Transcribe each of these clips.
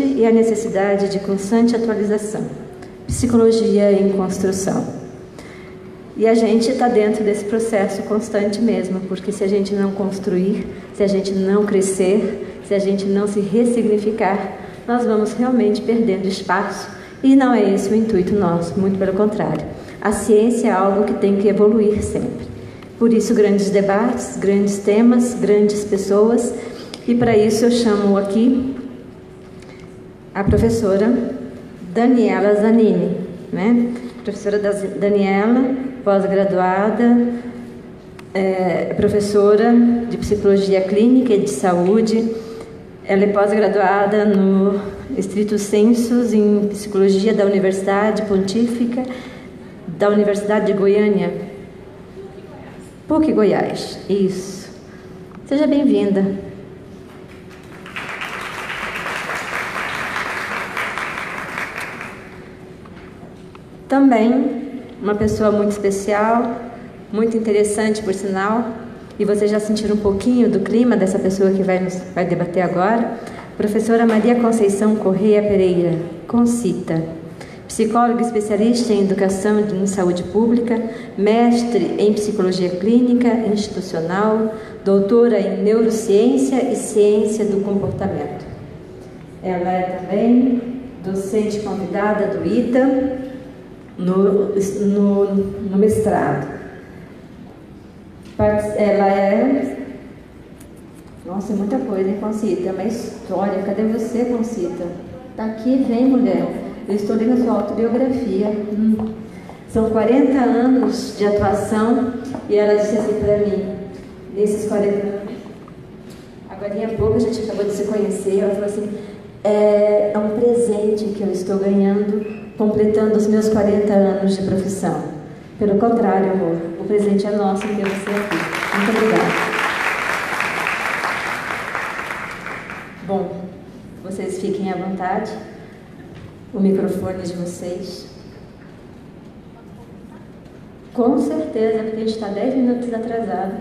saúde e a necessidade de constante atualização. Psicologia em construção. E a gente está dentro desse processo constante mesmo, porque se a gente não construir, se a gente não crescer, se a gente não se ressignificar, nós vamos realmente perdendo espaço, e não é esse o intuito nosso, muito pelo contrário. A ciência é algo que tem que evoluir sempre. Por isso, grandes debates, grandes temas, grandes pessoas. E para isso eu chamo aqui a professora Daniela Zanini, né? Professora Daniela, pós-graduada, professora de Psicologia Clínica e de Saúde. Ela é pós-graduada no Stricto Sensus em Psicologia da Universidade Pontífica da Universidade de Goiânia, PUC Goiás. Isso. Seja bem-vinda. Também uma pessoa muito especial, muito interessante, por sinal, e vocês já sentiram um pouquinho do clima dessa pessoa que vai debater agora, professora Maria Conceição Corrêa Pereira, Concita, psicóloga especialista em educação em saúde pública, mestre em psicologia clínica institucional, doutora em neurociência e ciência do comportamento. Ela é também docente convidada do ITA, no mestrado. Ela é... Nossa, muita coisa, hein, Concita? É uma história. Cadê você, Concita? Tá aqui, vem, mulher. Eu estou lendo a sua autobiografia. São 40 anos de atuação e ela disse assim para mim, nesses 40 anos, agora há pouco a gente acabou de se conhecer, ela falou assim, é um presente que eu estou ganhando completando os meus 40 anos de profissão. Pelo contrário, amor, o presente é nosso ter você aqui. Muito obrigada. Bom, vocês fiquem à vontade. O microfone é de vocês. Com certeza, porque a gente está 10 minutos atrasado.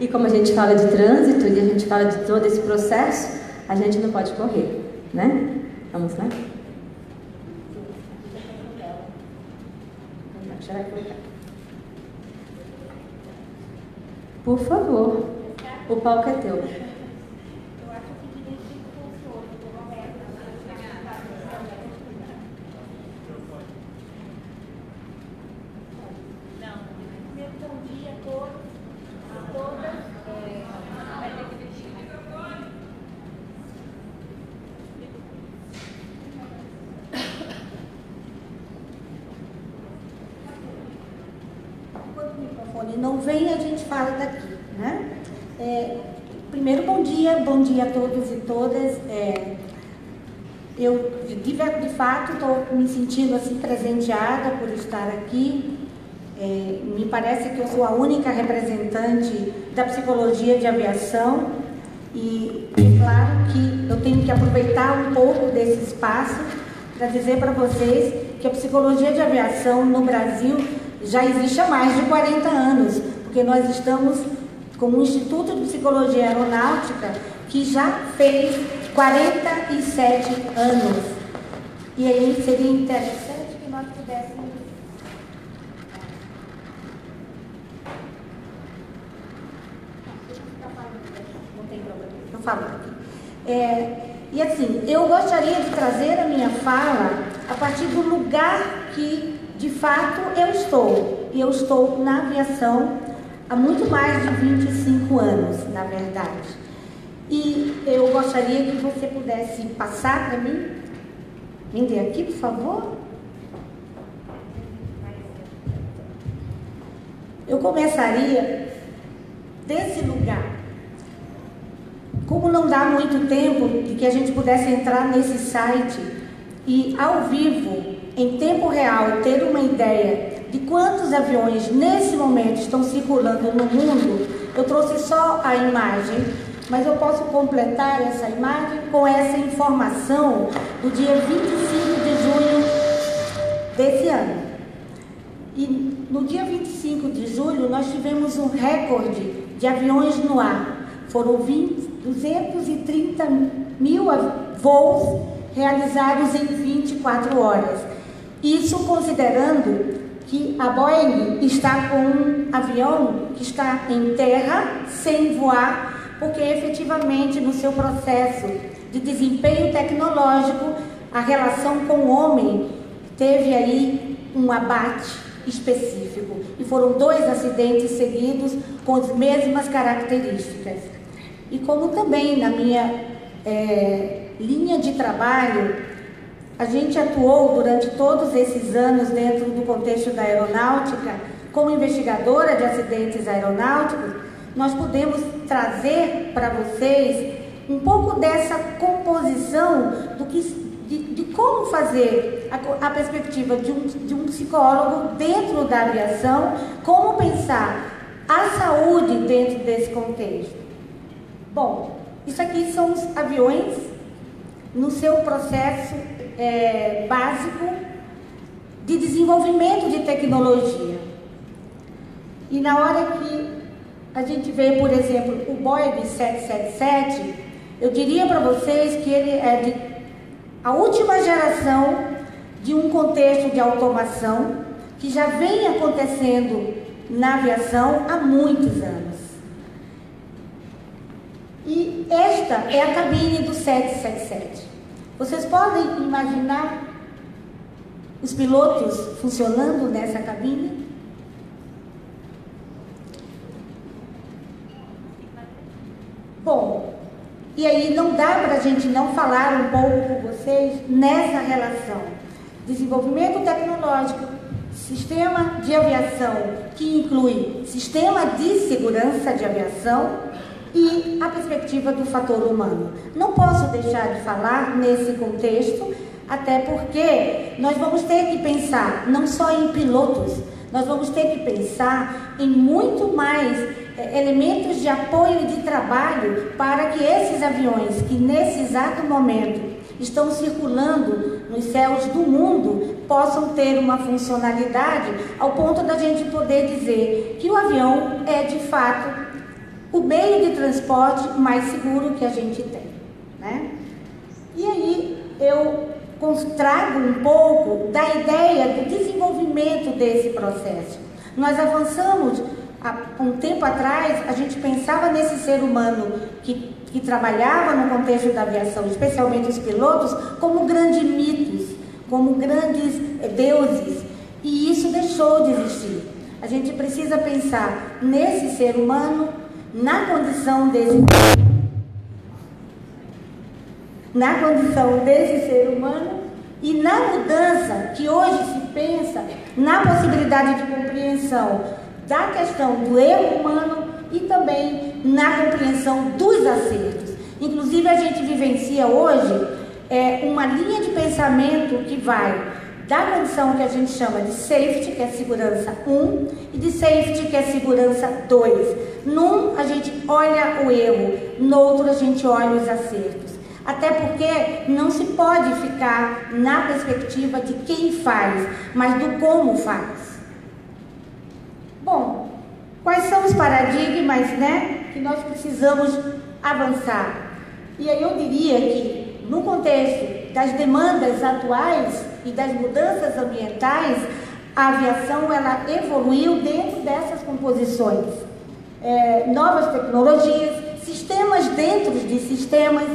E como a gente fala de trânsito e a gente fala de todo esse processo, a gente não pode correr, né? Vamos lá? Por favor, o palco é teu. Não vem, a gente fala daqui, né? Primeiro, bom dia a todos e todas. Eu, de fato, estou me sentindo assim presenteada por estar aqui. Me parece que eu sou a única representante da psicologia de aviação e, claro, que eu tenho que aproveitar um pouco desse espaço para dizer para vocês que a psicologia de aviação no Brasil já existe há mais de 40 anos, porque nós estamos com o Instituto de Psicologia Aeronáutica, que já fez 47 anos. E aí seria interessante que nós pudéssemos... Não tem problema, eu falo aqui. E assim, eu gostaria de trazer a minha fala a partir do lugar que... De fato, eu estou na aviação há muito mais de 25 anos, na verdade. E eu gostaria que você pudesse passar para mim. Me dê aqui, por favor. Eu começaria desse lugar. Como não dá muito tempo de que a gente pudesse entrar nesse site e ao vivo, em tempo real, ter uma ideia de quantos aviões nesse momento estão circulando no mundo, eu trouxe só a imagem, mas eu posso completar essa imagem com essa informação do dia 25 de junho desse ano. E no dia 25 de julho nós tivemos um recorde de aviões no ar. Foram 230 mil voos realizados em 24 horas. Isso considerando que a Boeing está com um avião que está em terra, sem voar, porque efetivamente no seu processo de desempenho tecnológico, a relação com o homem teve aí um abate específico. E foram 2 acidentes seguidos com as mesmas características. E como também na minha linha de trabalho, a gente atuou durante todos esses anos dentro do contexto da aeronáutica, como investigadora de acidentes aeronáuticos, nós podemos trazer para vocês um pouco dessa composição do que, de como fazer a perspectiva de um psicólogo dentro da aviação, como pensar a saúde dentro desse contexto. Bom, isso aqui são os aviões no seu processo básico de desenvolvimento de tecnologia. E na hora que a gente vê, por exemplo, o Boeing 777, eu diria para vocês que ele é a última geração de um contexto de automação que já vem acontecendo na aviação há muitos anos. E esta é a cabine do 777. Vocês podem imaginar os pilotos funcionando nessa cabine? Bom, e aí não dá para a gente não falar um pouco com vocês nessa relação. Desenvolvimento tecnológico, sistema de aviação, que inclui sistema de segurança de aviação, e a perspectiva do fator humano. Não posso deixar de falar nesse contexto, até porque nós vamos ter que pensar não só em pilotos, nós vamos ter que pensar em muito mais elementos de apoio e de trabalho para que esses aviões que nesse exato momento estão circulando nos céus do mundo possam ter uma funcionalidade ao ponto da gente poder dizer que o avião é de fato o meio de transporte mais seguro que a gente tem, né? E aí eu trago um pouco da ideia do desenvolvimento desse processo. Nós avançamos, há um tempo atrás, a gente pensava nesse ser humano que trabalhava no contexto da aviação, especialmente os pilotos, como grandes mitos, como grandes deuses, e isso deixou de existir. A gente precisa pensar nesse ser humano, na condição desse ser humano e na mudança que hoje se pensa na possibilidade de compreensão da questão do eu humano e também na compreensão dos acertos. Inclusive, a gente vivencia hoje uma linha de pensamento que vai da condição que a gente chama de safety, que é segurança 1, e de safety, que é segurança 2. Num, a gente olha o erro, no outro, a gente olha os acertos. Até porque não se pode ficar na perspectiva de quem faz, mas do como faz. Bom, quais são os paradigmas, né, que nós precisamos avançar? E aí eu diria que, no contexto das demandas atuais e das mudanças ambientais, a aviação ela evoluiu dentro dessas composições. Novas tecnologias, sistemas dentro de sistemas,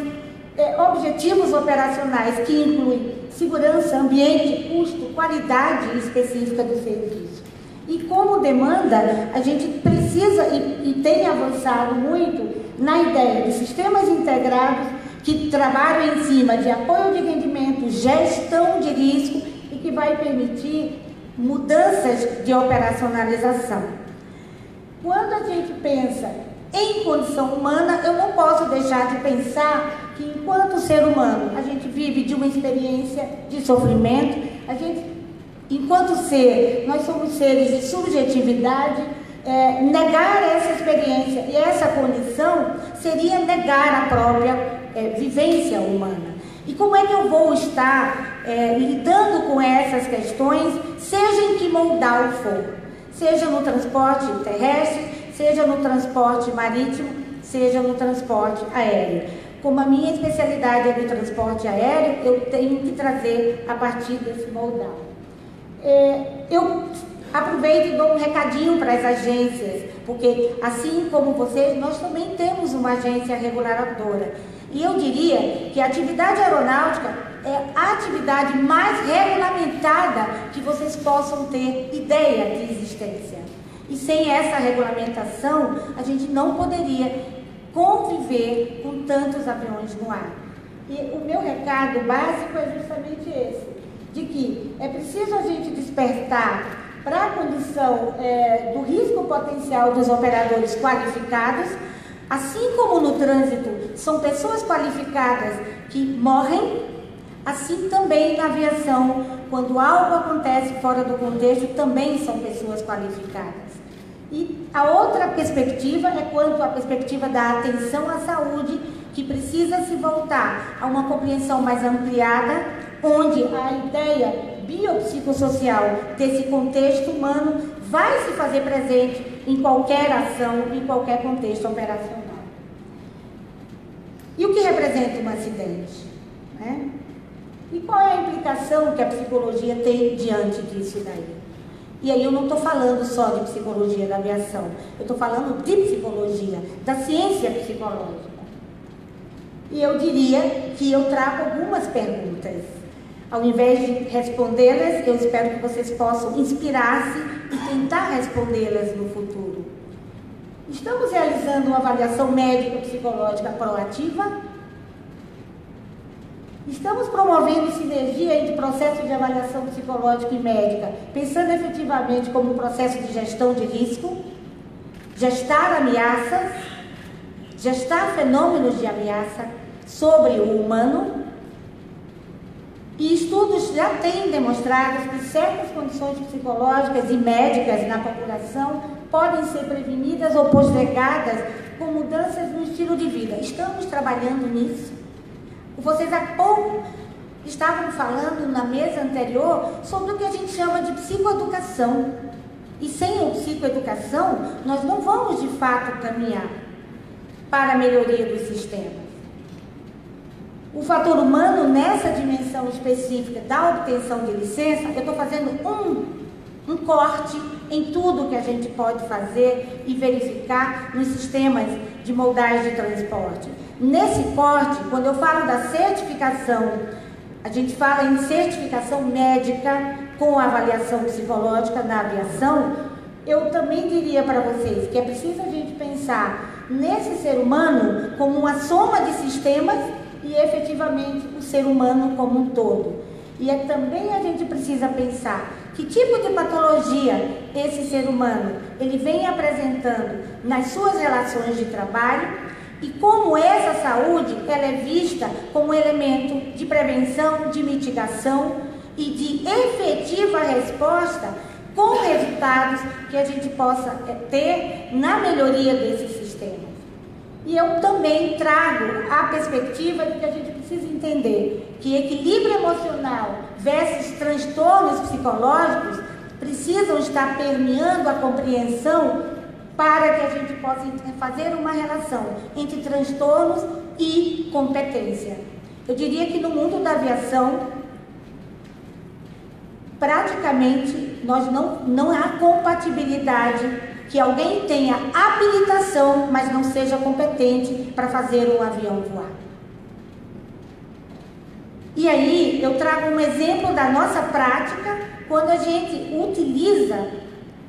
objetivos operacionais que incluem segurança, ambiente, custo, qualidade específica do serviço. E como demanda, a gente precisa e tem avançado muito na ideia de sistemas integrados que trabalham em cima de apoio de rendimento, gestão de risco e que vai permitir mudanças de operacionalização. Quando a gente pensa em condição humana, eu não posso deixar de pensar que, enquanto ser humano, a gente vive de uma experiência de sofrimento, a gente, enquanto ser, nós somos seres de subjetividade. Negar essa experiência e essa condição seria negar a própria vivência humana. E como é que eu vou estar lidando com essas questões, seja em que modal for, seja no transporte terrestre, seja no transporte marítimo, seja no transporte aéreo? Como a minha especialidade é do transporte aéreo, eu tenho que trazer a partir desse modal. Eu aproveito e dou um recadinho para as agências, porque assim como vocês, nós também temos uma agência reguladora. E eu diria que a atividade aeronáutica é a atividade mais regulamentada que vocês possam ter ideia de existência. E sem essa regulamentação, a gente não poderia conviver com tantos aviões no ar. E o meu recado básico é justamente esse, de que é preciso a gente despertar para a condição do risco potencial dos operadores qualificados, assim como no trânsito são pessoas qualificadas que morrem, assim também na aviação, quando algo acontece fora do contexto, também são pessoas qualificadas. E a outra perspectiva é quanto à perspectiva da atenção à saúde, que precisa se voltar a uma compreensão mais ampliada, onde a ideia biopsicossocial desse contexto humano vai se fazer presente em qualquer ação, em qualquer contexto operacional. E o que representa um acidente? Né? E qual é a implicação que a psicologia tem diante disso daí? E aí eu não estou falando só de psicologia da aviação, eu estou falando de psicologia, da ciência psicológica. E eu diria que eu trago algumas perguntas. Ao invés de respondê-las, eu espero que vocês possam inspirar-se e tentar respondê-las no futuro. Estamos realizando uma avaliação médico-psicológica proativa? Estamos promovendo sinergia entre processos de avaliação psicológica e médica, pensando efetivamente como um processo de gestão de risco, gestar ameaças, gestar fenômenos de ameaça sobre o humano? E estudos já têm demonstrado que certas condições psicológicas e médicas na população podem ser prevenidas ou postergadas com mudanças no estilo de vida. Estamos trabalhando nisso. Vocês há pouco estavam falando na mesa anterior sobre o que a gente chama de psicoeducação. E sem a psicoeducação, nós não vamos de fato caminhar para a melhoria do sistema. O fator humano, nessa dimensão específica da obtenção de licença, eu estou fazendo um corte em tudo que a gente pode fazer e verificar nos sistemas de modais de transporte. Nesse corte, quando eu falo da certificação, a gente fala em certificação médica com avaliação psicológica na aviação, eu também diria para vocês que é preciso a gente pensar nesse ser humano como uma soma de sistemas e efetivamente o ser humano como um todo. E é também a gente precisa pensar que tipo de patologia esse ser humano ele vem apresentando nas suas relações de trabalho e como essa saúde ela é vista como elemento de prevenção, de mitigação e de efetiva resposta com resultados que a gente possa ter na melhoria desse sistema. E eu também trago a perspectiva de que a gente precisa entender que equilíbrio emocional versus transtornos psicológicos precisam estar permeando a compreensão para que a gente possa fazer uma relação entre transtornos e competência. Eu diria que no mundo da aviação, praticamente, nós não há compatibilidade que alguém tenha habilitação, mas não seja competente para fazer um avião voar. E aí eu trago um exemplo da nossa prática, quando a gente utiliza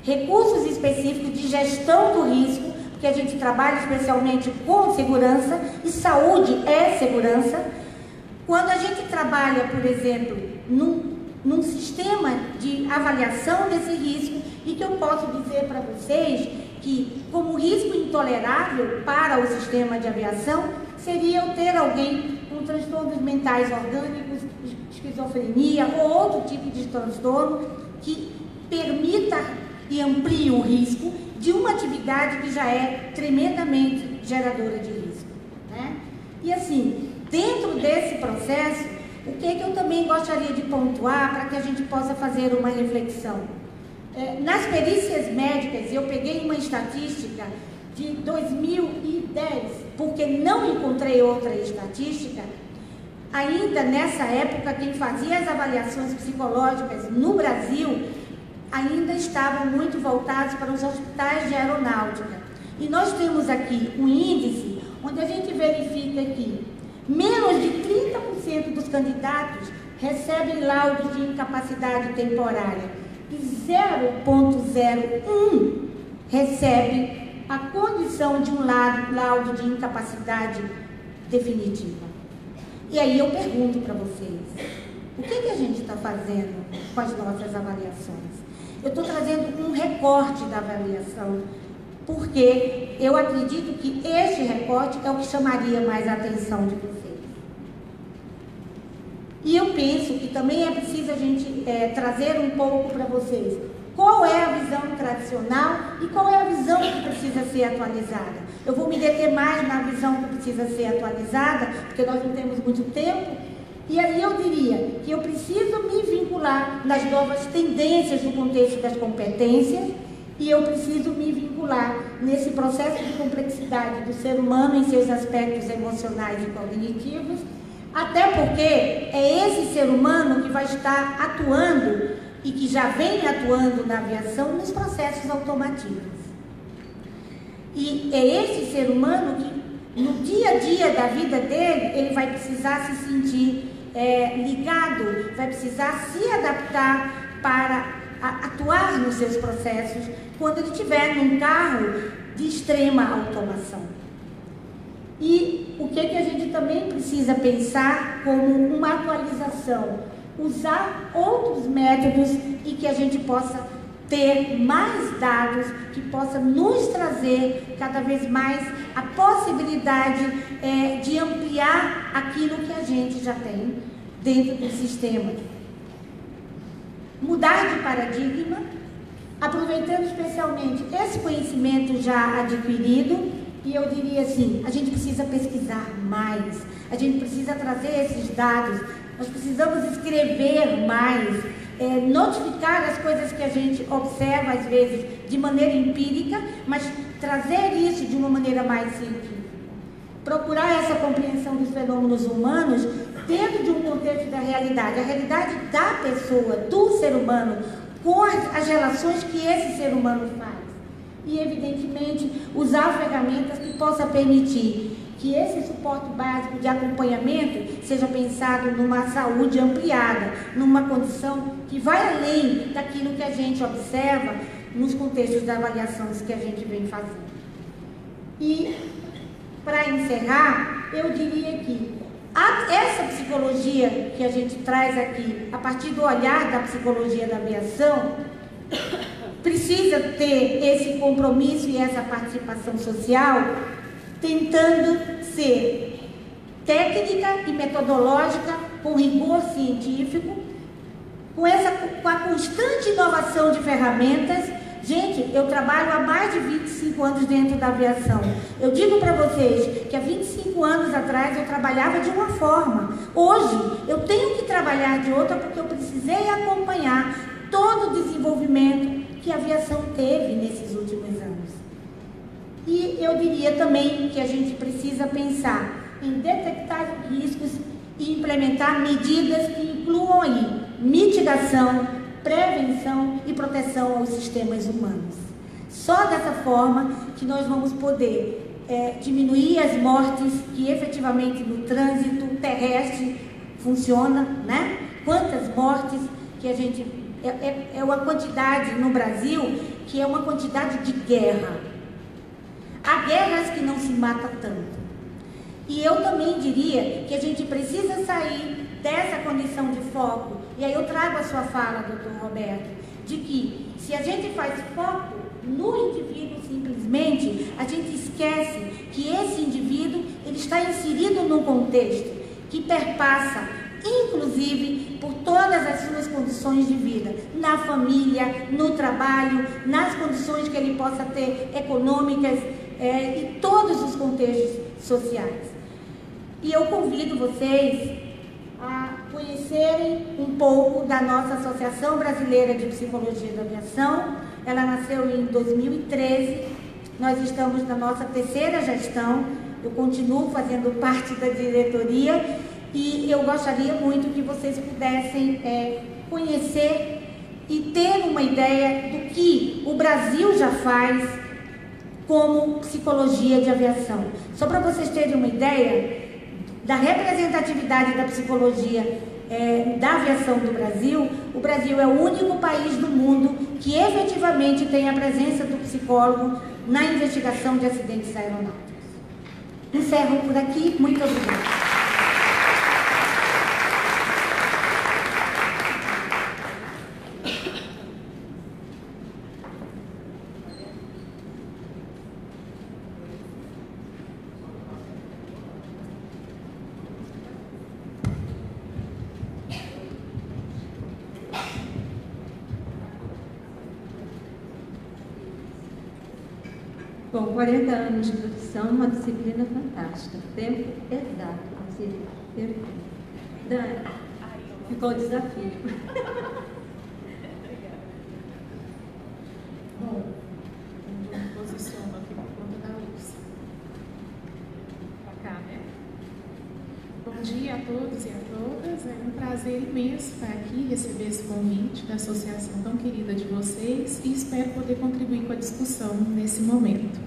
recursos específicos de gestão do risco, porque a gente trabalha especialmente com segurança, e saúde é segurança. Quando a gente trabalha, por exemplo, num sistema de avaliação desse risco, e que eu posso dizer para vocês que, como risco intolerável para o sistema de aviação, seria eu ter alguém com transtornos mentais orgânicos, esquizofrenia ou outro tipo de transtorno que permita e amplie o risco de uma atividade que já é tremendamente geradora de risco. Né? E assim, dentro desse processo, o que eu também gostaria de pontuar para que a gente possa fazer uma reflexão? Nas perícias médicas, eu peguei uma estatística de 2010, porque não encontrei outra estatística, ainda nessa época quem fazia as avaliações psicológicas no Brasil ainda estavam muito voltados para os hospitais de aeronáutica. E nós temos aqui um índice onde a gente verifica que menos de 30% dos candidatos recebem laudos de incapacidade temporária e 0,01% recebe a condição de um laudo de incapacidade definitiva. E aí eu pergunto para vocês, o que a gente está fazendo com as nossas avaliações? Eu estou trazendo um recorte da avaliação, porque eu acredito que este recorte é o que chamaria mais a atenção de vocês. E eu penso que também é preciso a gente trazer um pouco para vocês qual é a visão tradicional e qual é a visão que precisa ser atualizada. Eu vou me deter mais na visão que precisa ser atualizada, porque nós não temos muito tempo, e aí eu diria que eu preciso me vincular nas novas tendências do contexto das competências e eu preciso me vincular nesse processo de complexidade do ser humano em seus aspectos emocionais e cognitivos, até porque é esse ser humano que vai estar atuando e que já vem atuando na aviação nos processos automativos. E é esse ser humano que, no dia a dia da vida dele, ele vai precisar se sentir ligado, vai precisar se adaptar para atuar nos seus processos quando ele estiver num carro de extrema automação. E o que a gente também precisa pensar como uma atualização? Usar outros métodos e que a gente possa ter mais dados, que possa nos trazer cada vez mais a possibilidade de ampliar aquilo que a gente já tem dentro do sistema. Mudar de paradigma, aproveitando especialmente esse conhecimento já adquirido. E eu diria assim, a gente precisa pesquisar mais, a gente precisa trazer esses dados, nós precisamos escrever mais, notificar as coisas que a gente observa, às vezes, de maneira empírica, mas trazer isso de uma maneira mais científica. Procurar essa compreensão dos fenômenos humanos dentro de um contexto da realidade, a realidade da pessoa, do ser humano, com as relações que esse ser humano faz. E, evidentemente, usar ferramentas que possam permitir que esse suporte básico de acompanhamento seja pensado numa saúde ampliada, numa condição que vai além daquilo que a gente observa nos contextos da avaliação que a gente vem fazendo. E, para encerrar, eu diria que essa psicologia que a gente traz aqui, a partir do olhar da psicologia da aviação, precisa ter esse compromisso e essa participação social, tentando ser técnica e metodológica, com rigor científico, com a constante inovação de ferramentas. Gente, eu trabalho há mais de 25 anos dentro da aviação. Eu digo para vocês que há 25 anos atrás eu trabalhava de uma forma. Hoje, eu tenho que trabalhar de outra porque eu precisei acompanhar todo o desenvolvimento que a aviação teve nesses últimos anos. E eu diria também que a gente precisa pensar em detectar riscos e implementar medidas que incluam aí mitigação, prevenção e proteção aos sistemas humanos. Só dessa forma que nós vamos poder diminuir as mortes que efetivamente no trânsito terrestre funciona, né? Quantas mortes que a gente... É uma quantidade no Brasil que é uma quantidade de guerra. Há guerras que não se mata tanto. E eu também diria que a gente precisa sair dessa condição de foco. E aí eu trago a sua fala, doutor Roberto, de que se a gente faz foco no indivíduo simplesmente, a gente esquece que esse indivíduo ele está inserido num contexto que perpassa inclusive por todas as suas condições de vida, na família, no trabalho, nas condições que ele possa ter econômicas e todos os contextos sociais. E eu convido vocês a conhecerem um pouco da nossa Associação Brasileira de Psicologia da Aviação. Ela nasceu em 2013, Nós estamos na nossa terceira gestão, eu continuo fazendo parte da diretoria e eu gostaria muito que vocês pudessem conhecer e ter uma ideia do que o Brasil já faz como psicologia de aviação. Só para vocês terem uma ideia da representatividade da psicologia da aviação do Brasil, o Brasil é o único país do mundo que efetivamente tem a presença do psicólogo na investigação de acidentes aeronáuticos. Encerro por aqui, muito obrigada. Bom, 40 anos de produção, uma disciplina fantástica. Tempo exato, assim, perfeito. Dani, ficou o desafio. Obrigada. Bom, eu me posiciono aqui por conta da luz. Pra cá, né? Bom dia a todos e a todas. É um prazer imenso estar aqui, receber esse convite da associação tão querida de vocês e espero poder contribuir com a discussão nesse momento.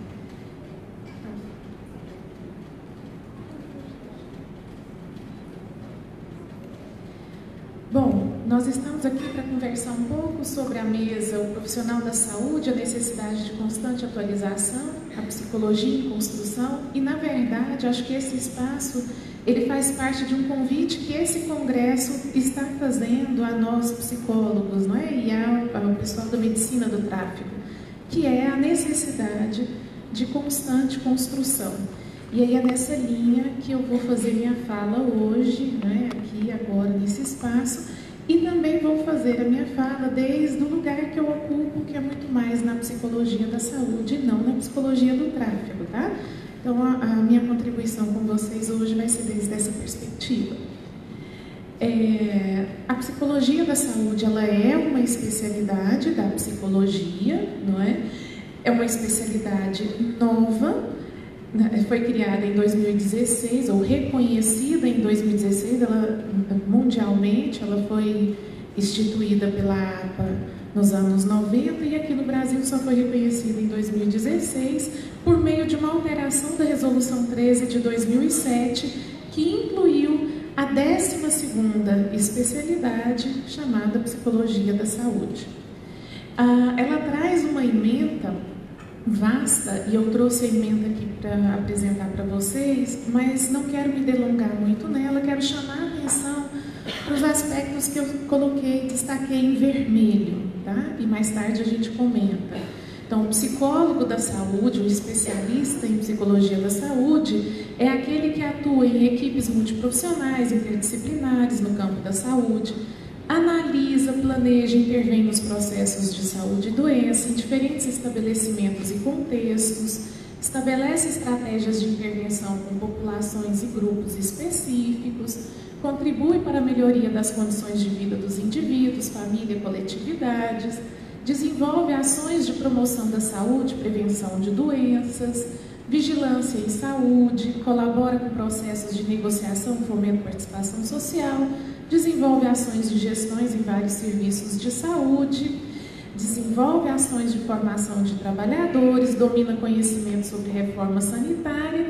Nós estamos aqui para conversar um pouco sobre a mesa, o profissional da saúde, a necessidade de constante atualização, a psicologia em construção e, na verdade, acho que esse espaço ele faz parte de um convite que esse congresso está fazendo a nós psicólogos, não é? E ao pessoal da medicina do tráfego, que é a necessidade de constante construção. E aí é nessa linha que eu vou fazer minha fala hoje, né? Aqui, agora, nesse espaço. E também vou fazer a minha fala desde o lugar que eu ocupo, que é muito mais na psicologia da saúde e não na psicologia do tráfego, tá? Então, a minha contribuição com vocês hoje vai ser desde essa perspectiva. A psicologia da saúde, ela é uma especialidade da psicologia, não é? É uma especialidade nova, foi criada em 2016, ou reconhecida em 2016, ela, mundialmente, ela foi instituída pela APA nos anos 90 e aqui no Brasil só foi reconhecida em 2016 por meio de uma alteração da Resolução 13 de 2007, que incluiu a 12ª especialidade chamada Psicologia da Saúde. Ela traz uma ementa vasta, e eu trouxe a emenda aqui para apresentar para vocês, mas não quero me delongar muito nela, quero chamar a atenção para os aspectos que eu coloquei, destaquei em vermelho, tá? E mais tarde a gente comenta. Então, o psicólogo da saúde, o especialista em psicologia da saúde, é aquele que atua em equipes multiprofissionais, interdisciplinares no campo da saúde, analisa, planeja e intervém nos processos de saúde e doença em diferentes estabelecimentos e contextos, estabelece estratégias de intervenção com populações e grupos específicos, contribui para a melhoria das condições de vida dos indivíduos, família e coletividades, desenvolve ações de promoção da saúde, prevenção de doenças, vigilância em saúde, colabora com processos de negociação, fomento e participação social, desenvolve ações de gestões em vários serviços de saúde, desenvolve ações de formação de trabalhadores, domina conhecimento sobre reforma sanitária,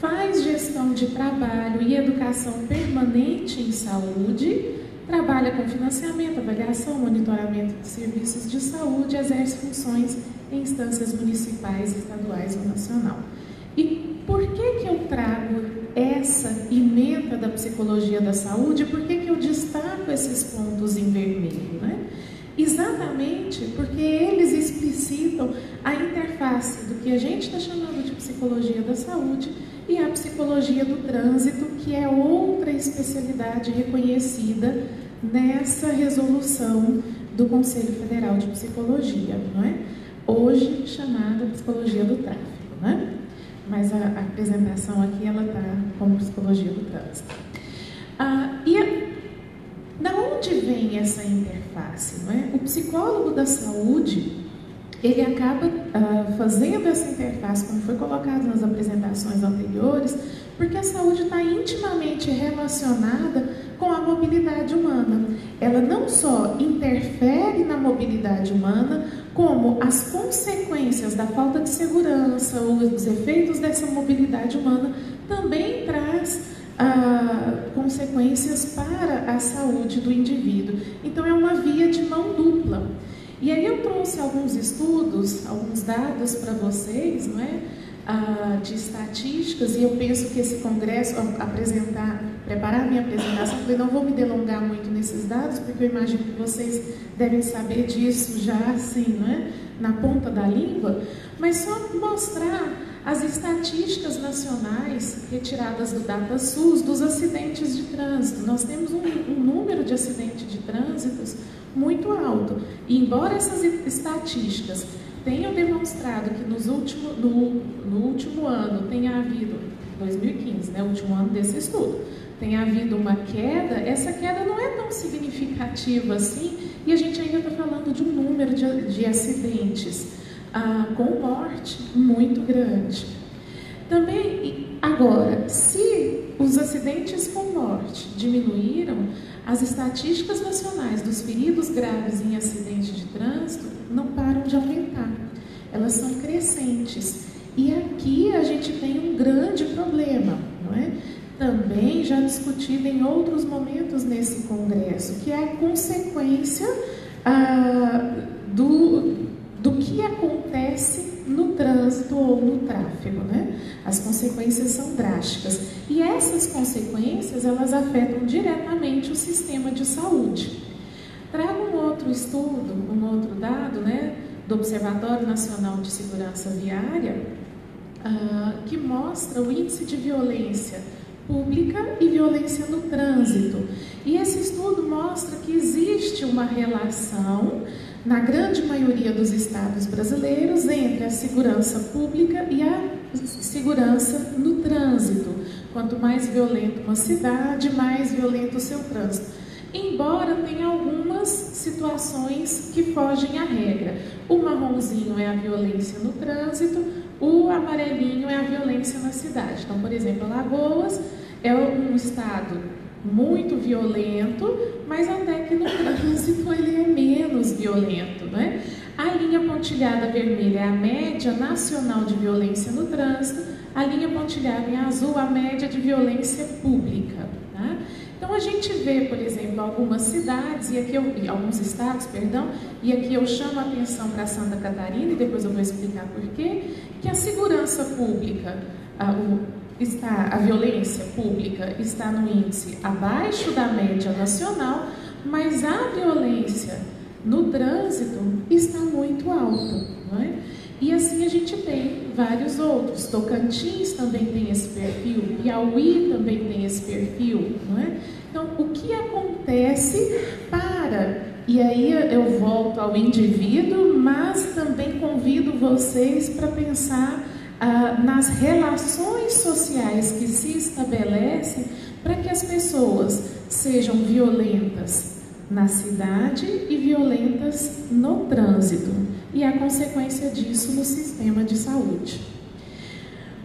faz gestão de trabalho e educação permanente em saúde, trabalha com financiamento, avaliação, monitoramento de serviços de saúde, exerce funções em instâncias municipais, estaduais ou nacional. E por que eu trago essa ementa da psicologia da saúde, por que eu destaco esses pontos em vermelho, né? Exatamente porque eles explicitam a interface do que a gente está chamando de psicologia da saúde e a psicologia do trânsito, que é outra especialidade reconhecida nessa resolução do Conselho Federal de Psicologia, não é? Hoje chamada psicologia do tráfego, né? Mas a apresentação aqui, ela está como psicologia do trânsito. Da onde vem essa interface, não é? O psicólogo da saúde, ele acaba fazendo essa interface, como foi colocado nas apresentações anteriores, porque a saúde está intimamente relacionada com a mobilidade humana. Ela não só interfere na mobilidade humana, como as consequências da falta de segurança, os efeitos dessa mobilidade humana, também traz consequências para a saúde do indivíduo. Então, é uma via de mão dupla. E aí eu trouxe alguns estudos, alguns dados para vocês, não é? De estatísticas, e eu penso que esse congresso, ao preparar minha apresentação, eu não vou me delongar muito nesses dados, porque eu imagino que vocês devem saber disso já assim, não é? Na ponta da língua, mas só mostrar as estatísticas nacionais retiradas do DataSus dos acidentes de trânsito. Nós temos um número de acidentes de trânsito muito alto. E embora essas estatísticas tenham demonstrado que no último ano tenha havido, 2015, né, o último ano desse estudo, tenha havido uma queda, essa queda não é tão significativa assim, e a gente ainda está falando de um número de acidentes com morte muito grande. Também, agora, se os acidentes com morte diminuíram, as estatísticas nacionais dos feridos graves em acidente de trânsito não param de aumentar. Elas são crescentes. E aqui a gente tem um grande problema, não é? Também já discutido em outros momentos nesse congresso, que é a consequência do que acontece no trânsito ou no tráfego, né? As consequências são drásticas. E essas consequências, elas afetam diretamente o sistema de saúde. Trago um outro estudo, um outro dado, né, do Observatório Nacional de Segurança Viária, que mostra o índice de violência pública e violência no trânsito. E esse estudo mostra que existe uma relação, na grande maioria dos estados brasileiros, entre a segurança pública e a segurança no trânsito. Quanto mais violenta uma cidade, mais violento o seu trânsito. Embora tenha algumas situações que fogem à regra. O marronzinho é a violência no trânsito, o amarelinho é a violência na cidade. Então, por exemplo, Alagoas é um estado muito violento, mas até que no trânsito ele é menos violento, né? A linha pontilhada vermelha é a média nacional de violência no trânsito, a linha pontilhada em azul, a média de violência pública, tá? Então a gente vê, por exemplo, algumas cidades, e aqui alguns estados, perdão, e aqui eu chamo a atenção para Santa Catarina, e depois eu vou explicar por quê, que a segurança pública, a violência pública está no índice abaixo da média nacional, mas a violência no trânsito está muito alta, não é? E assim a gente tem vários outros. Tocantins também tem esse perfil, Piauí também tem esse perfil, não é? Então, o que acontece para... E aí eu volto ao indivíduo, mas também convido vocês para pensar nas relações sociais que se estabelecem para que as pessoas sejam violentas na cidade e violentas no trânsito, e a consequência disso no sistema de saúde.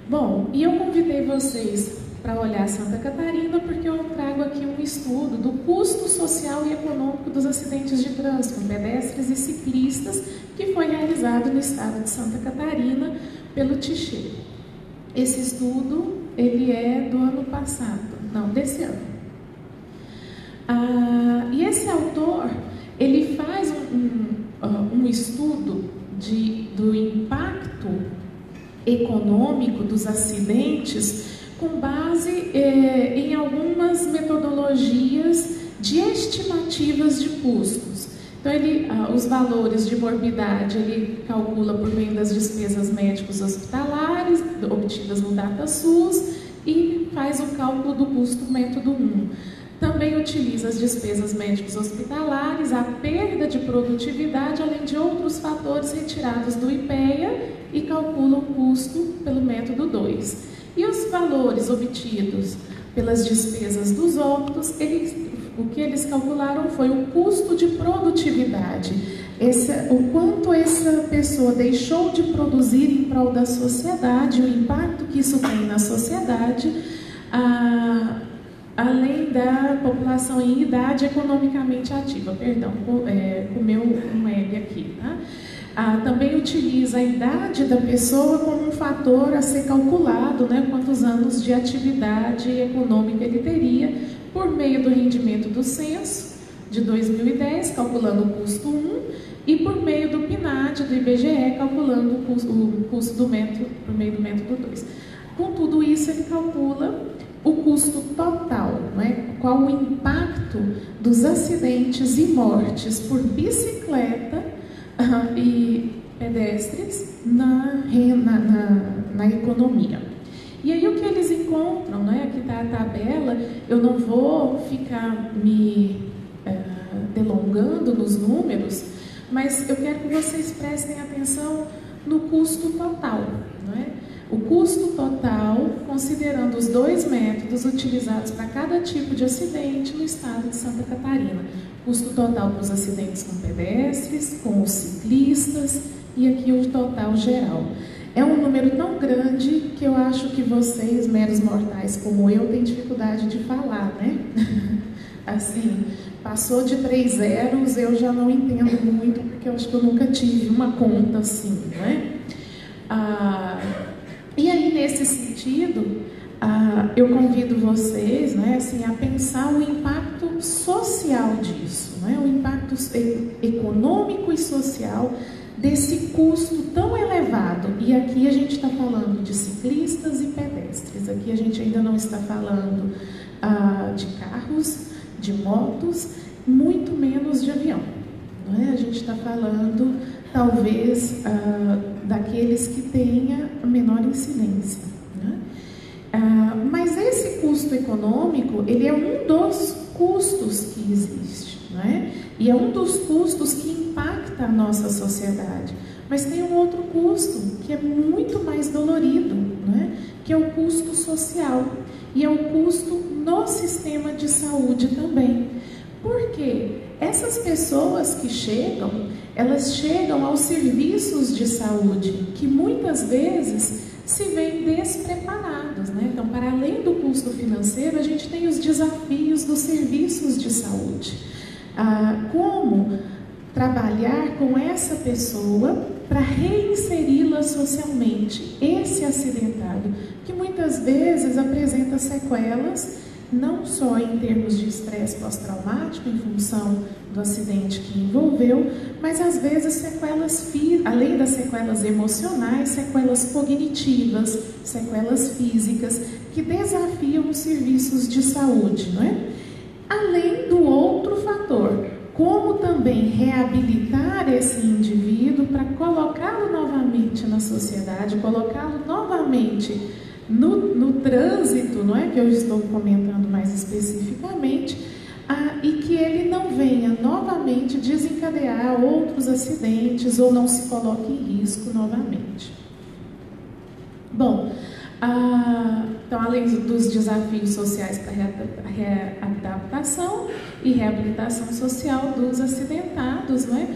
Bom, e eu convidei vocês para olhar Santa Catarina porque eu trago aqui um estudo do custo social e econômico dos acidentes de trânsito com pedestres e ciclistas, que foi realizado no estado de Santa Catarina pelo Tichê. Esse estudo, ele é do ano passado, não, desse ano. E esse autor, ele faz um estudo do impacto econômico dos acidentes com base em algumas metodologias de estimativas de custos. Então, os valores de morbidade ele calcula por meio das despesas médicas hospitalares obtidas no DataSus e faz o cálculo do custo método 1. Também utiliza as despesas médicas hospitalares, a perda de produtividade, além de outros fatores retirados do IPEA, e calcula o custo pelo método 2. E os valores obtidos pelas despesas dos óbitos, o que eles calcularam foi o custo de produtividade. o quanto essa pessoa deixou de produzir em prol da sociedade, o impacto que isso tem na sociedade, além da população em idade economicamente ativa. Perdão, comeu um L aqui. Tá? Também utiliza a idade da pessoa como um fator a ser calculado, né, quantos anos de atividade econômica ele teria, por meio do rendimento do censo de 2010, calculando o custo 1, e por meio do PNAD, do IBGE, calculando o custo do método, por meio do método 2. Com tudo isso, ele calcula o custo total, né? Qual o impacto dos acidentes e mortes por bicicleta e pedestres na economia. E aí o que eles encontram, né? Aqui está a tabela, eu não vou ficar me delongando nos números, mas eu quero que vocês prestem atenção no custo total, não é? O custo total, considerando os dois métodos utilizados para cada tipo de acidente no estado de Santa Catarina. Custo total para os acidentes com pedestres, com os ciclistas e aqui o total geral. É um número tão grande que eu acho que vocês, meros mortais como eu, têm dificuldade de falar, né? Assim, passou de 3 zeros, eu já não entendo muito, porque eu acho que eu nunca tive uma conta assim, né? E aí, nesse sentido, eu convido vocês, né, assim, a pensar o impacto social disso, né, o impacto econômico e social desse custo tão elevado. E aqui a gente está falando de ciclistas e pedestres, aqui a gente ainda não está falando de carros, de motos, muito menos de avião, né? A gente está falando, talvez, daqueles que tenha a menor incidência, né? Mas esse custo econômico, ele é um dos custos que existe, né? E é um dos custos que impacta a nossa sociedade. Mas tem um outro custo que é muito mais dolorido, né? Que é o custo social e é o custo no sistema de saúde também. Por quê? Essas pessoas que chegam, elas chegam aos serviços de saúde, que muitas vezes se veem despreparados, né? Então, para além do custo financeiro, a gente tem os desafios dos serviços de saúde. Como trabalhar com essa pessoa para reinseri-la socialmente, esse acidentado, que muitas vezes apresenta sequelas, não só em termos de estresse pós-traumático, em função do acidente que envolveu, mas às vezes sequelas, além das sequelas emocionais, sequelas cognitivas, sequelas físicas, que desafiam os serviços de saúde, não é? Além do outro fator, como também reabilitar esse indivíduo para colocá-lo novamente na sociedade, colocá-lo novamente no trânsito, não é, que eu estou comentando mais especificamente, e que ele não venha novamente desencadear outros acidentes ou não se coloque em risco novamente. Bom, então, além dos desafios sociais para a readaptação e reabilitação social dos acidentados, não é?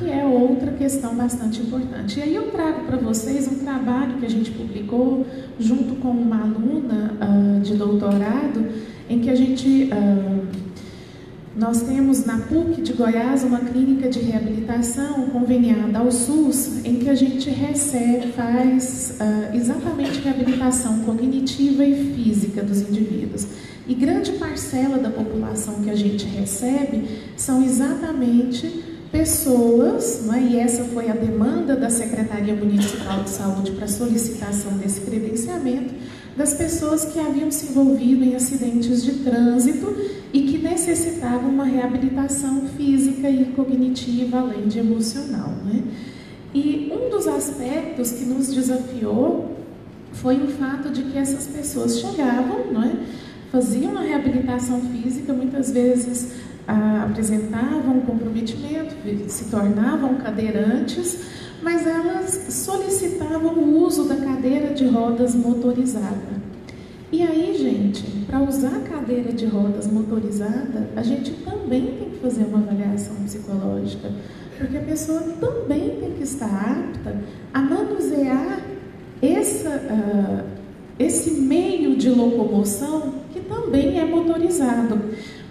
Que é outra questão bastante importante. E aí eu trago para vocês um trabalho que a gente publicou junto com uma aluna de doutorado, em que a gente, nós temos na PUC de Goiás uma clínica de reabilitação conveniada ao SUS, em que a gente faz exatamente reabilitação cognitiva e física dos indivíduos. E grande parcela da população que a gente recebe são exatamente pessoas, né, e essa foi a demanda da Secretaria Municipal de Saúde para solicitação desse credenciamento, das pessoas que haviam se envolvido em acidentes de trânsito e que necessitavam uma reabilitação física e cognitiva, além de emocional, né? E um dos aspectos que nos desafiou foi o fato de que essas pessoas chegavam, né, faziam a reabilitação física, muitas vezes apresentavam comprometimento, se tornavam cadeirantes, mas elas solicitavam o uso da cadeira de rodas motorizada. E aí, gente, para usar a cadeira de rodas motorizada, a gente também tem que fazer uma avaliação psicológica porque a pessoa também tem que estar apta a manusear esse meio de locomoção que também é motorizado.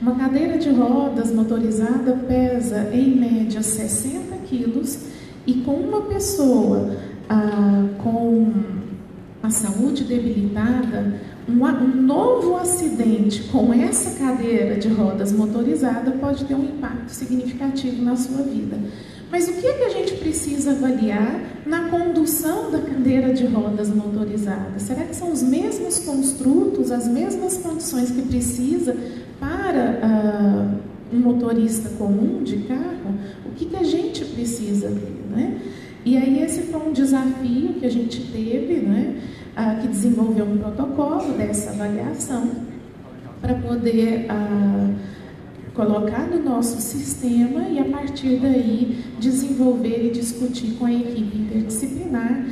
Uma cadeira de rodas motorizada pesa, em média, 60 quilos e com uma pessoa com a saúde debilitada, um novo acidente com essa cadeira de rodas motorizada pode ter um impacto significativo na sua vida. Mas o que é que a gente precisa avaliar na condução da cadeira de rodas motorizada? Será que são os mesmos construtos, as mesmas condições que precisa para um motorista comum de carro? O que que a gente precisa ver, né? E aí esse foi um desafio que a gente teve, né? Que desenvolveu um protocolo dessa avaliação para poder colocar no nosso sistema e, a partir daí, desenvolver e discutir com a equipe interdisciplinar,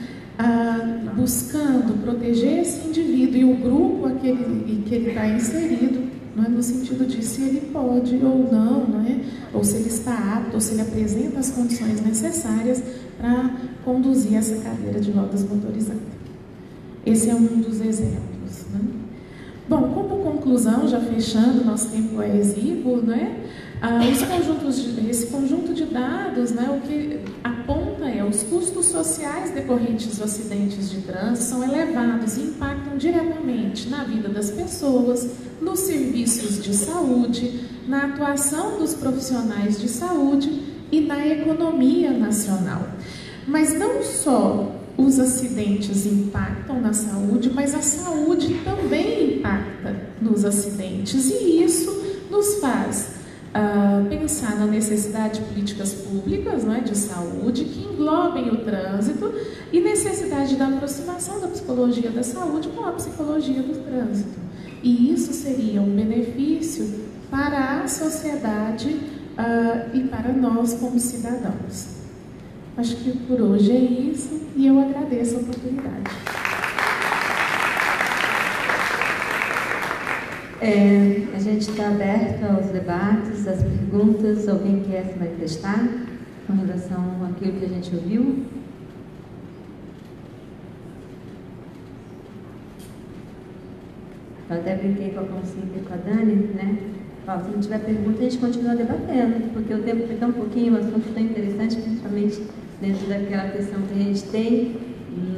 buscando proteger esse indivíduo e o grupo a que ele está inserido, não é? No sentido de se ele pode ou não, não é? Ou se ele está apto, ou se ele apresenta as condições necessárias para conduzir essa cadeira de rodas motorizada. Esse é um dos exemplos, né? Bom, como conclusão, já fechando, nosso tempo é exíguo, né? Esse conjunto de dados, né, o que aponta é os custos sociais decorrentes dos acidentes de trânsito são elevados e impactam diretamente na vida das pessoas, nos serviços de saúde, na atuação dos profissionais de saúde e na economia nacional. Mas não só os acidentes impactam na saúde, mas a saúde também impacta nos acidentes, e isso nos faz pensar na necessidade de políticas públicas, não é, de saúde que englobem o trânsito, e necessidade da aproximação da psicologia da saúde com a psicologia do trânsito. E isso seria um benefício para a sociedade e para nós como cidadãos. Acho que por hoje é isso e eu agradeço a oportunidade. A gente está aberta aos debates, às perguntas. Alguém quer se manifestar com relação àquilo que a gente ouviu? Eu até brinquei com a Conceição e com a Dani, né? Se não tiver pergunta, a gente continua debatendo, porque o tempo foi tão pouquinho, o assunto foi tão interessante, principalmente dentro daquela questão que a gente tem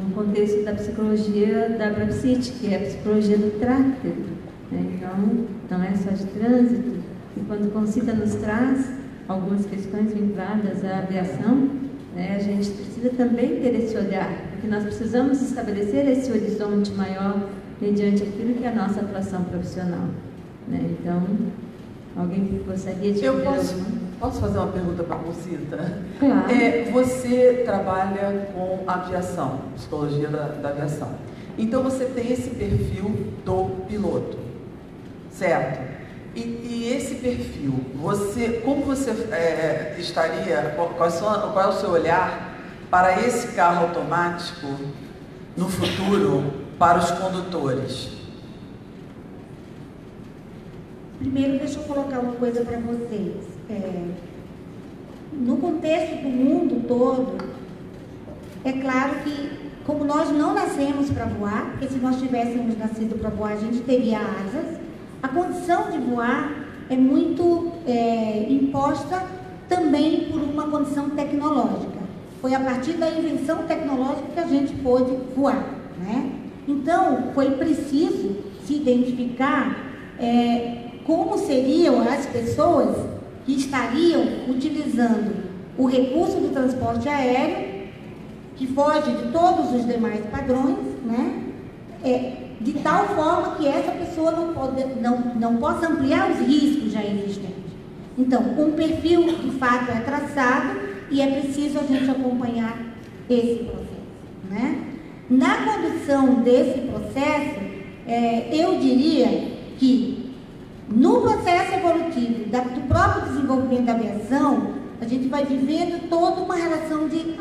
no contexto da psicologia da ABRAPSIT, que é a psicologia do tráfego, né? Então, não é só de trânsito. E quando o Concita nos traz algumas questões vinculadas à aviação, né, a gente precisa também ter esse olhar, porque nós precisamos estabelecer esse horizonte maior mediante aquilo que é a nossa atuação profissional, né? Então, alguém gostaria de... Eu posso fazer uma pergunta para a Concita? Claro. Você trabalha com aviação, psicologia da aviação. Então, você tem esse perfil do piloto, certo? E esse perfil, como você estaria... Qual é o seu olhar para esse carro automático no futuro para os condutores? Primeiro, deixa eu colocar uma coisa para vocês. No contexto do mundo todo, é claro que, como nós não nascemos para voar, porque se nós tivéssemos nascido para voar, a gente teria asas, a condição de voar é muito imposta também por uma condição tecnológica. Foi a partir da invenção tecnológica que a gente pôde voar, né? Então, foi preciso se identificar como seriam as pessoas que estariam utilizando o recurso do transporte aéreo, que foge de todos os demais padrões, né? De tal forma que essa pessoa não possa ampliar os riscos já existentes. Então, um perfil, de fato, é traçado e é preciso a gente acompanhar esse processo, né? Na condução desse processo, eu diria que no processo evolutivo do próprio desenvolvimento da aviação, a gente vai vivendo toda uma relação de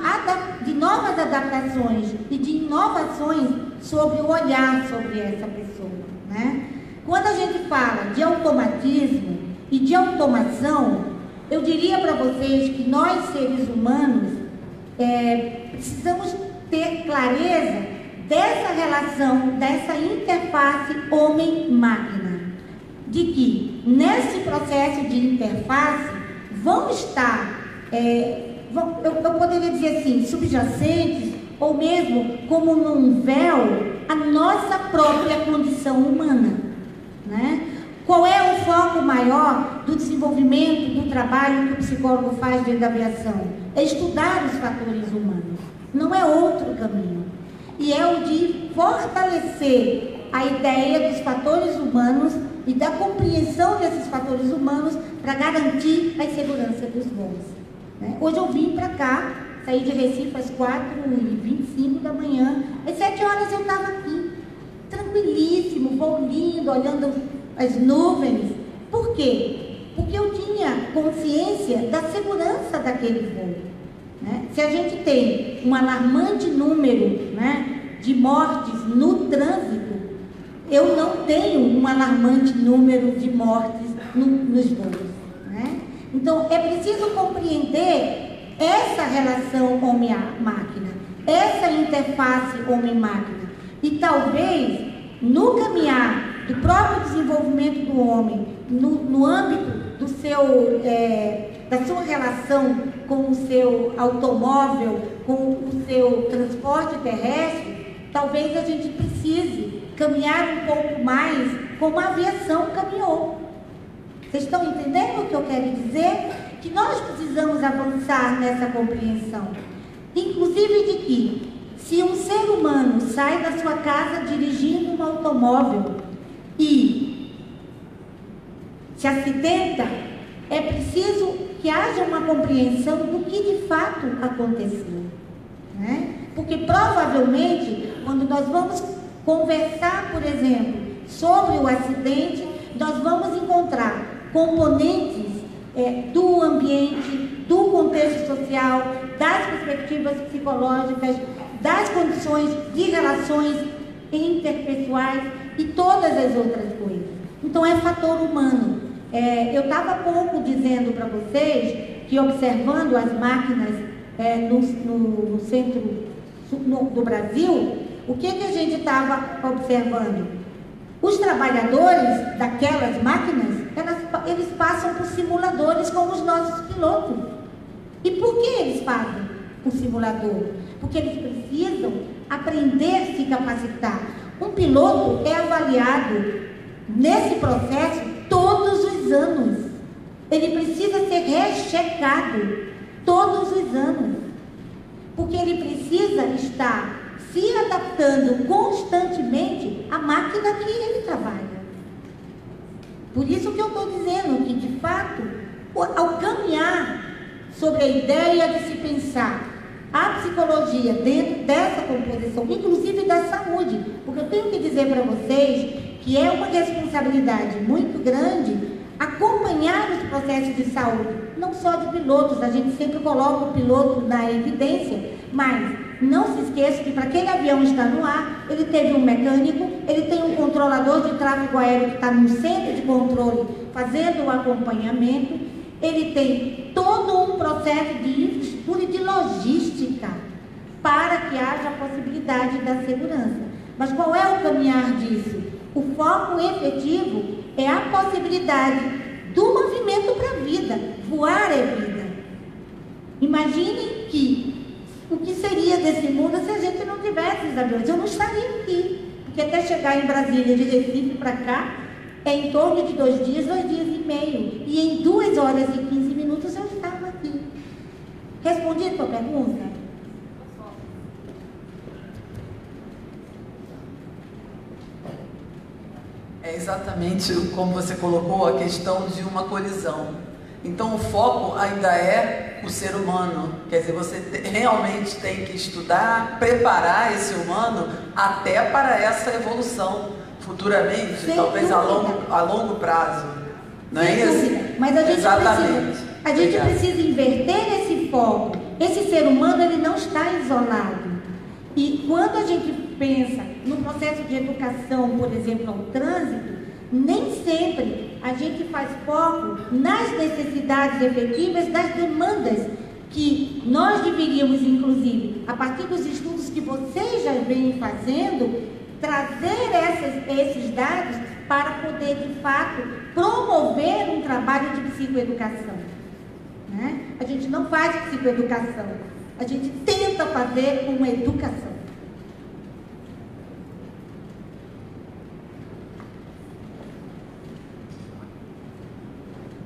novas adaptações e de inovações sobre o olhar sobre essa pessoa, né? Quando a gente fala de automatismo e de automação, Eu diria para vocês que nós, seres humanos, precisamos ter clareza dessa relação, dessa interface homem-máquina, de que nesse processo de interface vão estar, eu poderia dizer assim, subjacentes ou mesmo como num véu, a nossa própria condição humana, né? Qual é o foco maior do desenvolvimento do trabalho que o psicólogo faz dentro da aviação? É estudar os fatores humanos, não é outro caminho. E é o de fortalecer a ideia dos fatores humanos e da compreensão desses fatores humanos para garantir a segurança dos voos, né? Hoje eu vim para cá, saí de Recife às 4h25 da manhã, às 7h eu estava aqui, tranquilíssimo, voo lindo, olhando as nuvens. Por quê? Porque eu tinha consciência da segurança daquele voo, né? Se a gente tem um alarmante número, né, de mortes no trânsito, eu não tenho um alarmante número de mortes nos voos, né? Então é preciso compreender essa relação homem-máquina, essa interface homem-máquina, e talvez no caminhar do próprio desenvolvimento do homem, no âmbito do seu, da sua relação com o seu automóvel, com o seu transporte terrestre, talvez a gente precise caminhar um pouco mais como a aviação caminhou. Vocês estão entendendo o que eu quero dizer? Que nós precisamos avançar nessa compreensão, inclusive de que, se um ser humano sai da sua casa dirigindo um automóvel e se acidenta, é preciso que haja uma compreensão do que de fato aconteceu, né? Porque provavelmente, quando nós vamos conversar, por exemplo, sobre o acidente, nós vamos encontrar componentes do ambiente, do contexto social, das perspectivas psicológicas, das condições de relações interpessoais e todas as outras coisas. Então é fator humano. Eu estava há pouco dizendo para vocês que, observando as máquinas no centro do Brasil, o que a gente estava observando? Os trabalhadores daquelas máquinas, eles passam por simuladores como os nossos pilotos. E por que eles fazem o simulador? Porque eles precisam aprender a se capacitar. Um piloto é avaliado nesse processo todos os anos. Ele precisa ser rechecado todos os anos, porque ele precisa estar se adaptando constantemente à máquina que ele trabalha. Por isso que eu estou dizendo que, de fato, ao caminhar sobre a ideia de se pensar a psicologia dentro dessa composição, inclusive da saúde, porque eu tenho que dizer para vocês que é uma responsabilidade muito grande acompanhar os processos de saúde, não só de pilotos, a gente sempre coloca o piloto na evidência, mas não se esqueça que para aquele avião estar no ar, ele teve um mecânico, ele tem um controlador de tráfego aéreo que está no centro de controle fazendo o acompanhamento, ele tem todo um processo de infraestrutura e de logística para que haja a possibilidade da segurança. Mas qual é o caminhar disso? O foco efetivo é a possibilidade do movimento para a vida. Voar é vida. Imaginem que o que seria desse mundo se a gente não tivesse os aviões. Eu não estaria aqui, porque até chegar em Brasília de Recife para cá é em torno de 2 dias, 2 dias e meio. E em 2h15 eu estava aqui. Respondi a tua pergunta? É exatamente como você colocou, a questão de uma colisão. Então o foco ainda é o ser humano. Quer dizer, você realmente tem que estudar, preparar esse humano até para essa evolução. Futuramente, sem talvez a longo prazo, não é isso? Mas a gente, precisa inverter esse foco. Esse ser humano, ele não está isolado. E quando a gente pensa no processo de educação, por exemplo, ao trânsito, nem sempre a gente faz foco nas necessidades efetivas das demandas que nós deveríamos, inclusive, a partir dos estudos que vocês já vêm fazendo, trazer esses dados para poder, de fato, promover um trabalho de psicoeducação. Né? A gente não faz psicoeducação, a gente tenta fazer uma educação.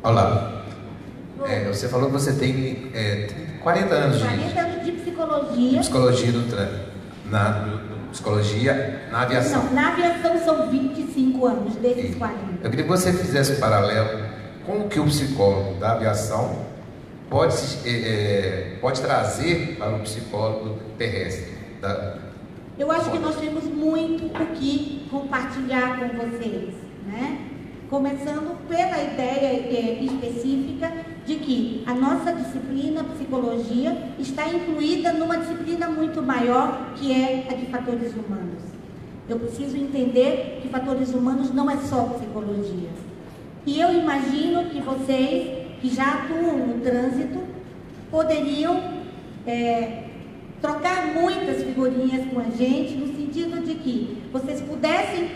Olá, você falou que você tem 40 anos de... 40 anos de psicologia. De psicologia do DETRAN, psicologia na aviação. Não, na aviação são 25 anos, desses 40. Eu queria que você fizesse um paralelo com o que o psicólogo da aviação pode trazer para o psicólogo terrestre. Eu acho que nós temos muito o que compartilhar com vocês, né? Começando pela ideia específica de que a nossa disciplina, psicologia, está incluída numa disciplina muito maior, que é a de fatores humanos. Eu preciso entender que fatores humanos não é só psicologia. E eu imagino que vocês, que já atuam no trânsito, poderiam trocar muitas figurinhas com a gente, no sentido de que vocês pudessem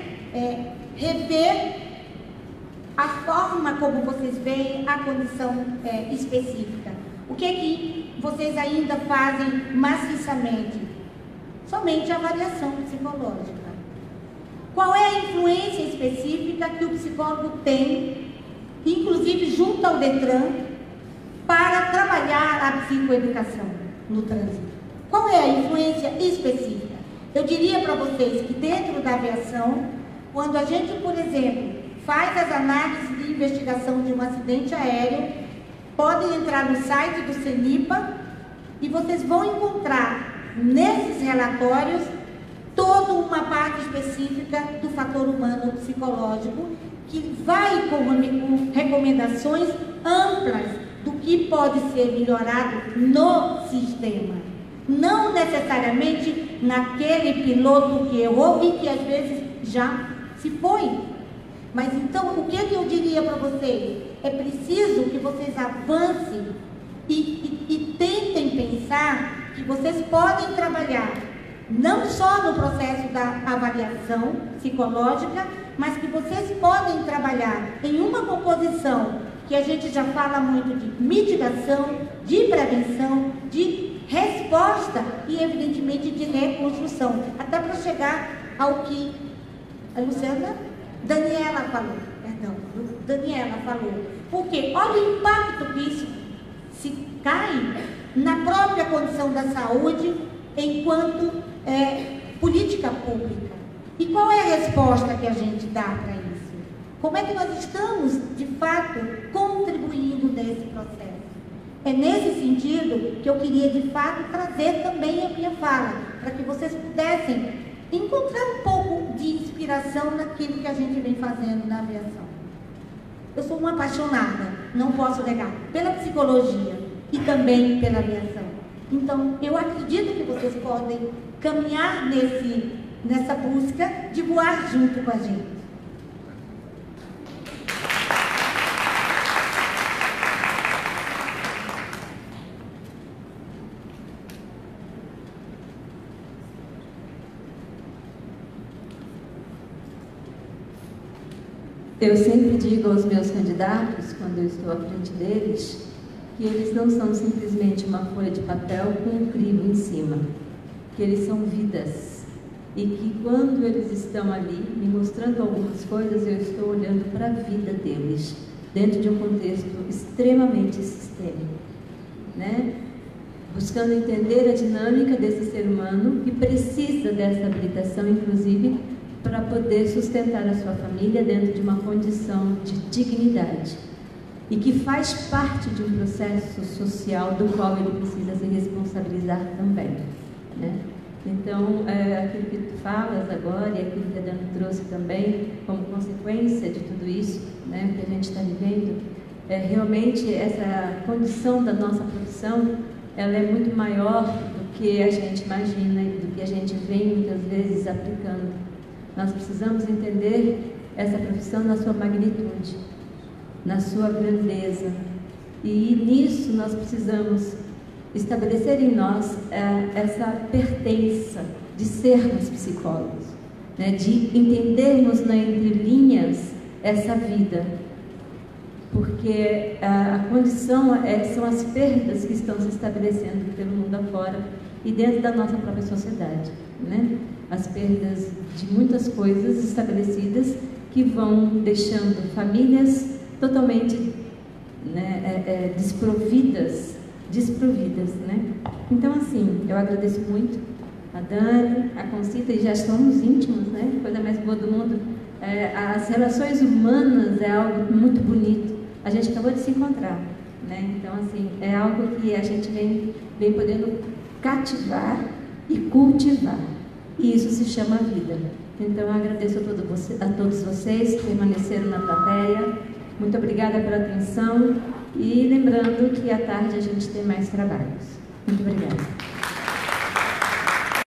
rever a forma como vocês veem a condição específica. O que é que vocês ainda fazem maciçamente? Somente a avaliação psicológica. Qual é a influência específica que o psicólogo tem, inclusive junto ao DETRAN, para trabalhar a psicoeducação no trânsito? Qual é a influência específica? Eu diria para vocês que dentro da aviação, quando a gente, por exemplo, faz as análises de investigação de um acidente aéreo, podem entrar no site do CENIPA e vocês vão encontrar nesses relatórios toda uma parte específica do fator humano psicológico, que vai com recomendações amplas do que pode ser melhorado no sistema. Não necessariamente naquele piloto que errou e que às vezes já se foi. Mas então, o que eu diria para vocês? É preciso que vocês avancem e tentem pensar que vocês podem trabalhar não só no processo da avaliação psicológica, mas que vocês podem trabalhar em uma composição que a gente já fala muito de mitigação, de prevenção, de resposta e, evidentemente, de reconstrução. Até para chegar ao que a Daniela falou, porque olha o impacto que isso se cai na própria condição da saúde enquanto política pública. E qual é a resposta que a gente dá para isso? Como é que nós estamos, de fato, contribuindo nesse processo? É nesse sentido que eu queria, de fato, trazer também a minha fala, para que vocês pudessem encontrar um pouco de inspiração naquilo que a gente vem fazendo na aviação. Eu sou uma apaixonada, não posso negar, pela psicologia e também pela aviação. Então, eu acredito que vocês podem caminhar nessa busca de voar junto com a gente. Eu sempre digo aos meus candidatos, quando eu estou à frente deles, que eles não são simplesmente uma folha de papel com um crivo em cima, que eles são vidas e que quando eles estão ali me mostrando algumas coisas, eu estou olhando para a vida deles, dentro de um contexto extremamente sistêmico, né? Buscando entender a dinâmica desse ser humano que precisa dessa habilitação, inclusive, para poder sustentar a sua família dentro de uma condição de dignidade e que faz parte de um processo social do qual ele precisa se responsabilizar também, né? Então, aquilo que tu falas agora e aquilo que a Dani trouxe também como consequência de tudo isso, né, que a gente está vivendo, realmente essa condição da nossa profissão, ela é muito maior do que a gente imagina e do que a gente vem muitas vezes aplicando. Nós precisamos entender essa profissão na sua magnitude. na sua grandeza. E nisso nós precisamos estabelecer em nós essa pertença de sermos psicólogos, né? De entendermos na entrelinhas essa vida, porque a condição são as perdas que estão se estabelecendo pelo mundo afora e dentro da nossa própria sociedade, né? As perdas de muitas coisas estabelecidas que vão deixando famílias totalmente, né, desprovidas, né? Então, assim, eu agradeço muito a Dani, a Concita, e já estamos íntimos, né? Coisa mais boa do mundo. As relações humanas é algo muito bonito. A gente acabou de se encontrar, né? Então, assim, é algo que a gente vem podendo cativar e cultivar. E isso se chama vida. Então, eu agradeço a todos vocês que permaneceram na plateia. Muito obrigada pela atenção. E lembrando que à tarde a gente tem mais trabalhos. Muito obrigada.